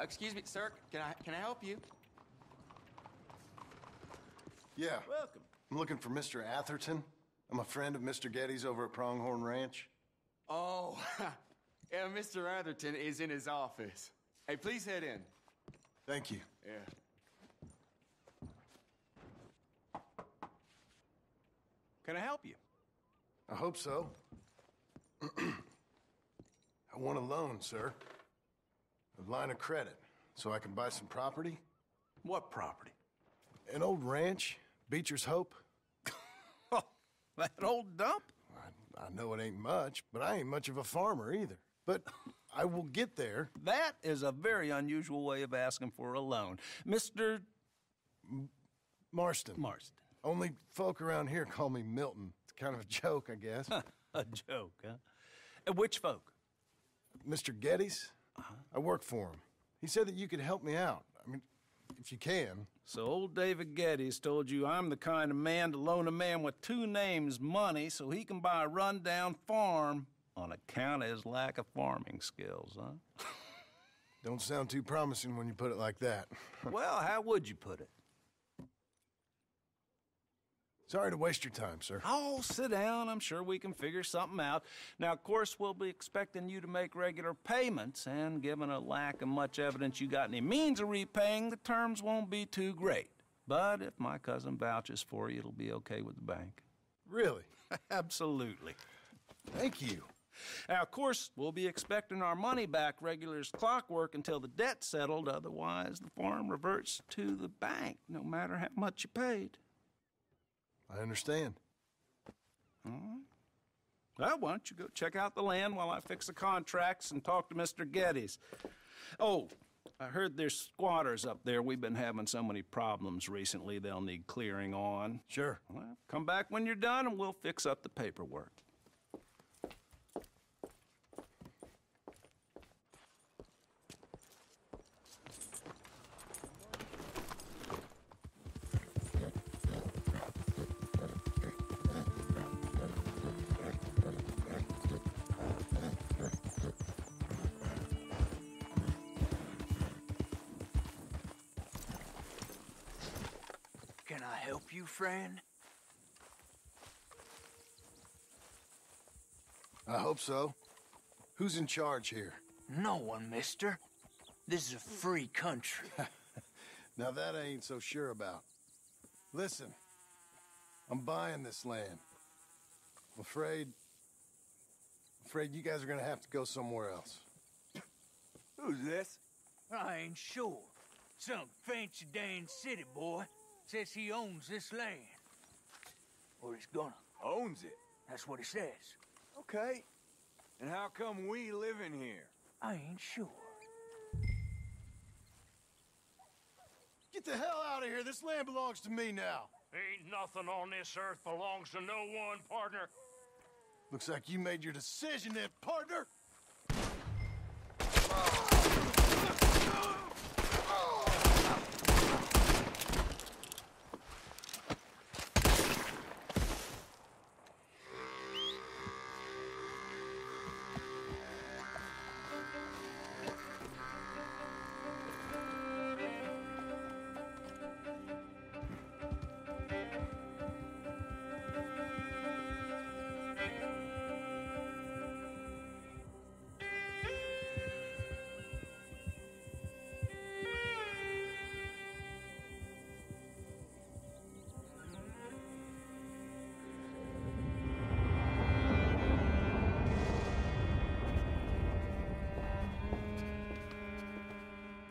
Excuse me, sir. Can I help you? Yeah. Welcome. I'm looking for Mr. Atherton. I'm a friend of Mr. Geddes over at Pronghorn Ranch. Oh, yeah, Mr. Atherton is in his office. Hey, please head in. Thank you. Yeah. Can I help you? I hope so. I want a loan, sir. A line of credit, so I can buy some property. What property? An old ranch, Beecher's Hope. Oh, that old dump? I know it ain't much, but I ain't much of a farmer either. But I will get there. That is a very unusual way of asking for a loan. Mr. Marston. Marston. Only folk around here call me Milton. It's kind of a joke, I guess. A joke, huh? And which folk? Mr. Geddes. Uh-huh. I work for him. He said that you could help me out. I mean, if you can. So old David Geddes told you I'm the kind of man to loan a man with two names money so he can buy a rundown farm on account of his lack of farming skills, huh? Don't sound too promising when you put it like that. Well, how would you put it? Sorry to waste your time, sir. Oh, sit down. I'm sure we can figure something out. Now, of course, we'll be expecting you to make regular payments, and given a lack of much evidence you got any means of repaying, the terms won't be too great. But if my cousin vouches for you, it'll be okay with the bank. Really? Absolutely. Thank you. Now, of course, we'll be expecting our money back regular as clockwork until the debt's settled. Otherwise, the farm reverts to the bank, no matter how much you paid. I understand. All right. Well, why don't you go check out the land while I fix the contracts and talk to Mr. Geddes. Oh, I heard there's squatters up there. We've been having so many problems recently they'll need clearing on. Sure. Well, come back when you're done and we'll fix up the paperwork. Can I help you, friend? I hope so. Who's in charge here? No one, mister. This is a free country. Now that I ain't so sure about. Listen, I'm buying this land. I'm afraid you guys are gonna have to go somewhere else. Who's this? I ain't sure. Some fancy Dan city boy. Says he owns this land. Or he's gonna. Owns it? That's what he says. Okay. And how come we live in here? I ain't sure. Get the hell out of here! This land belongs to me now! Ain't nothing on this earth belongs to no one, partner. Looks like you made your decision then, partner!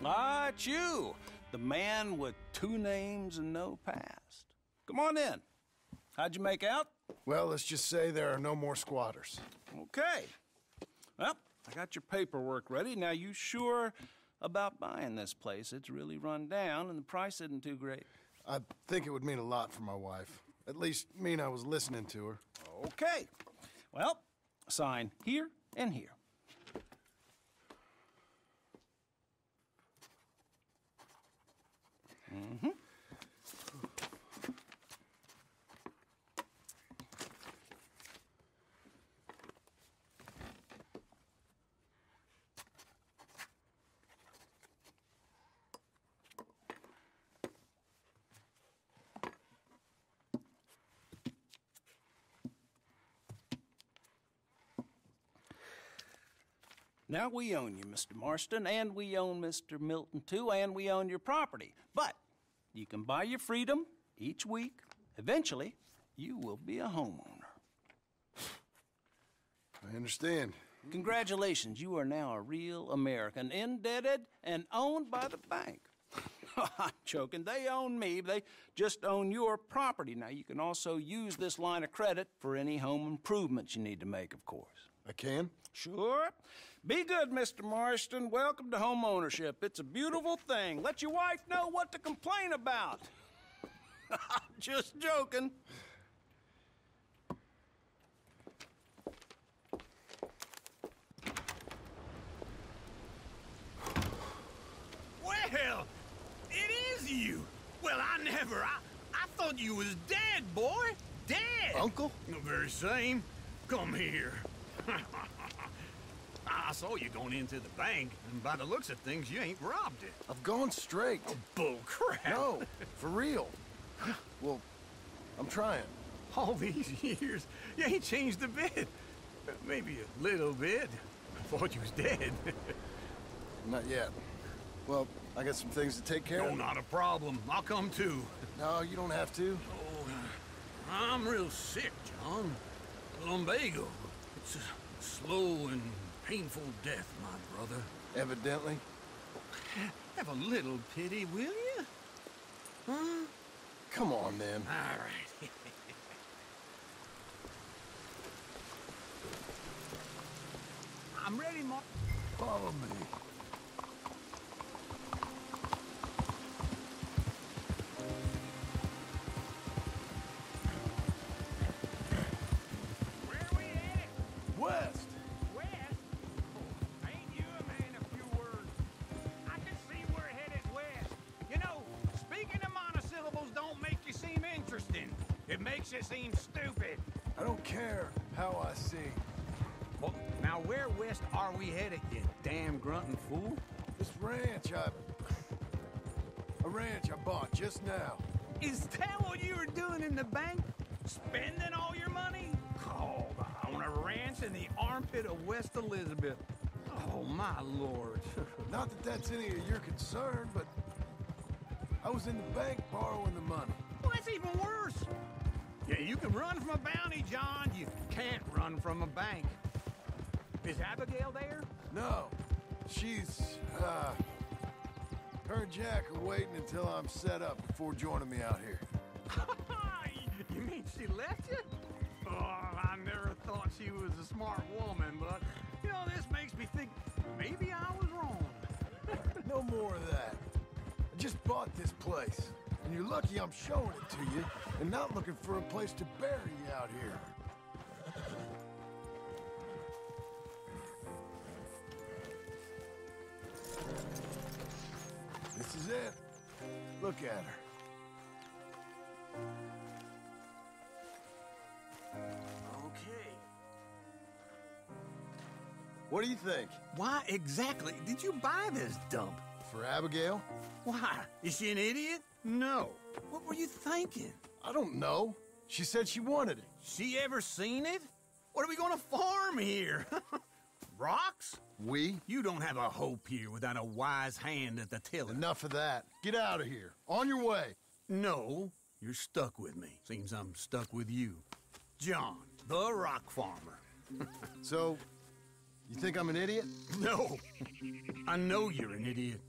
Ah, it's you, the man with two names and no past. Come on in. How'd you make out? Well, let's just say there are no more squatters. Okay. Well, I got your paperwork ready. Now, you sure about buying this place? It's really run down, and the price isn't too great. I think it would mean a lot for my wife. At least mean I was listening to her. Okay. Well, sign here and here. Mm-hmm. Now we own you, Mr. Marston, and we own Mr. Milton, too, and we own your property. But you can buy your freedom each week. Eventually, you will be a homeowner. I understand. Congratulations, you are now a real American, indebted and owned by the bank. I'm joking. They own me. They just own your property. Now, you can also use this line of credit for any home improvements you need to make, of course. I can? Sure. Be good, Mr. Marston. Welcome to home ownership. It's a beautiful thing. Let your wife know what to complain about. I'm just joking. Well, it is you. Well, I never. I thought you was dead, boy. Dead. Uncle? The very same. Come here. I saw you going into the bank, and by the looks of things, you ain't robbed it. I've gone straight. Oh, bull crap. No, for real. Well, I'm trying. All these years, you ain't changed a bit. Maybe a little bit. I thought you was dead. Not yet. Well, I got some things to take care of. Oh, not a problem. I'll come too. No, you don't have to. Oh, I'm real sick, John. Lumbago. It's a slow and painful death, my brother. Evidently. Have a little pity, will you? Huh? Come on, then. All right. I'm ready, Martin. Follow me. It seems stupid. I don't care how I see. Well, now where west are we headed, you damn grunting fool? This ranch a ranch I bought just now. Is that what you were doing in the bank? Spending all your money? Oh, on a ranch in the armpit of West Elizabeth. Oh, my Lord. Not that that's any of your concern, but I was in the bank borrowing the money. Well, that's even worse. Yeah, you can run from a bounty, John. You can't run from a bank. Is Abigail there? No. She's, her and Jack are waiting until I'm set up before joining me out here. You mean she left you? Oh, I never thought she was a smart woman, but, you know, this makes me think maybe I was wrong. No more of that. I just bought this place. And you're lucky I'm showing it to you, and not looking for a place to bury you out here. This is it. Look at her. Okay. What do you think? Why exactly did you buy this dump? For Abigail? Why? Is she an idiot? No. What were you thinking? I don't know. She said she wanted it. She ever seen it? What are we gonna farm here? Rocks? We? You don't have a hope here without a wise hand at the tiller. Enough of that. Get out of here. On your way. No, you're stuck with me. Seems I'm stuck with you. John, the rock farmer. So, you think I'm an idiot? No. I know you're an idiot.